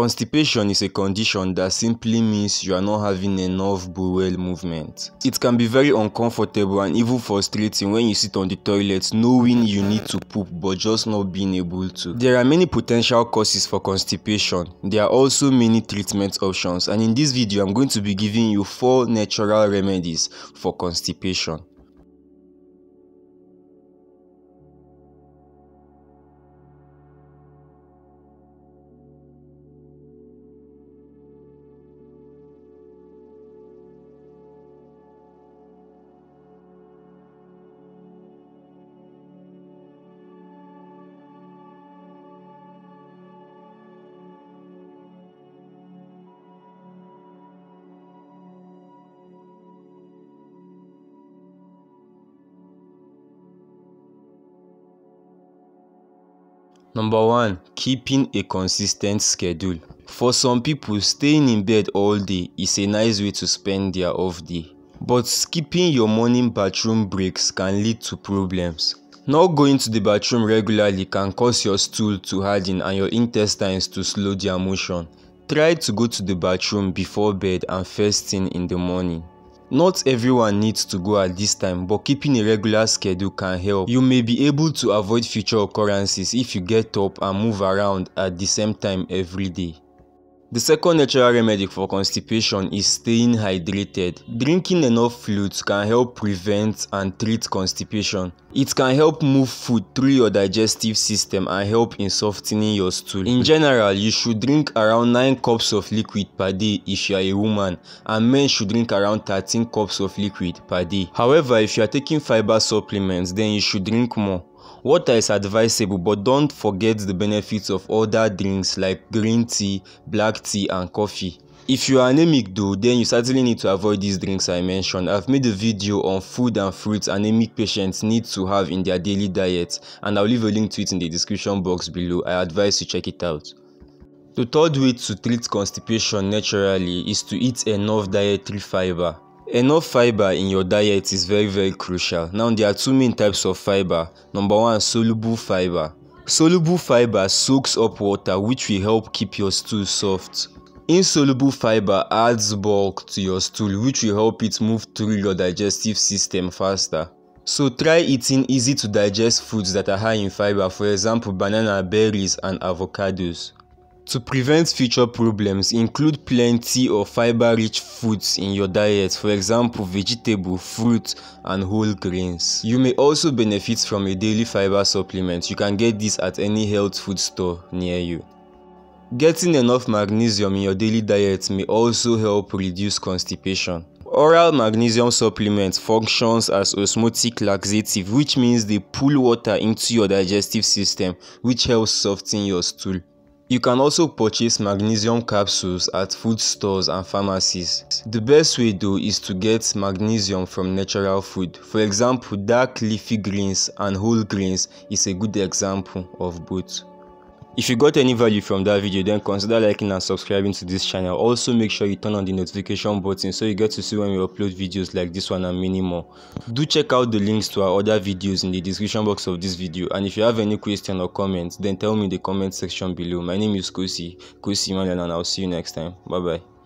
Constipation is a condition that simply means you are not having enough bowel movement. It can be very uncomfortable and even frustrating when you sit on the toilet knowing you need to poop but just not being able to. There are many potential causes for constipation. There are also many treatment options, and in this video I'm going to be giving you 4 natural remedies for constipation. Number 1. Keeping a consistent schedule. For some people, staying in bed all day is a nice way to spend their off day. But skipping your morning bathroom breaks can lead to problems. Not going to the bathroom regularly can cause your stool to harden and your intestines to slow their motion. Try to go to the bathroom before bed and first thing in the morning. Not everyone needs to go at this time, but keeping a regular schedule can help. You may be able to avoid future occurrences if you get up and move around at the same time every day. The second natural remedy for constipation is staying hydrated. Drinking enough fluids can help prevent and treat constipation. It can help move food through your digestive system and help in softening your stool. In general, you should drink around 9 cups of liquid per day if you are a woman, and men should drink around 13 cups of liquid per day. However, if you are taking fiber supplements, then you should drink more. Water is advisable, but don't forget the benefits of other drinks like green tea, black tea and coffee. If you are anemic though, then you certainly need to avoid these drinks I mentioned. I've made a video on food and fruits anemic patients need to have in their daily diet, and I'll leave a link to it in the description box below. I advise you check it out. The third way to treat constipation naturally is to eat enough dietary fiber. Enough fiber in your diet is very crucial. Now there are 2 main types of fiber. Number 1, soluble fiber. Soluble fiber soaks up water, which will help keep your stool soft. Insoluble fiber adds bulk to your stool, which will help it move through your digestive system faster. So try eating easy to digest foods that are high in fiber, for example banana, berries and avocados. To prevent future problems, include plenty of fiber-rich foods in your diet, for example vegetable, fruit and whole grains. You may also benefit from a daily fiber supplement. You can get this at any health food store near you. Getting enough magnesium in your daily diet may also help reduce constipation. Oral magnesium supplement functions as osmotic laxative, which means they pull water into your digestive system, which helps soften your stool. You can also purchase magnesium capsules at food stores and pharmacies. The best way though is to get magnesium from natural food. For example, dark leafy greens and whole grains is a good example of both. If you got any value from that video, then consider liking and subscribing to this channel. Also make sure you turn on the notification button so you get to see when we upload videos like this one and many more. Do check out the links to our other videos in the description box of this video, and if you have any question or comment, then tell me in the comment section below. My name is Kosi Manuel, and I'll see you next time. Bye bye.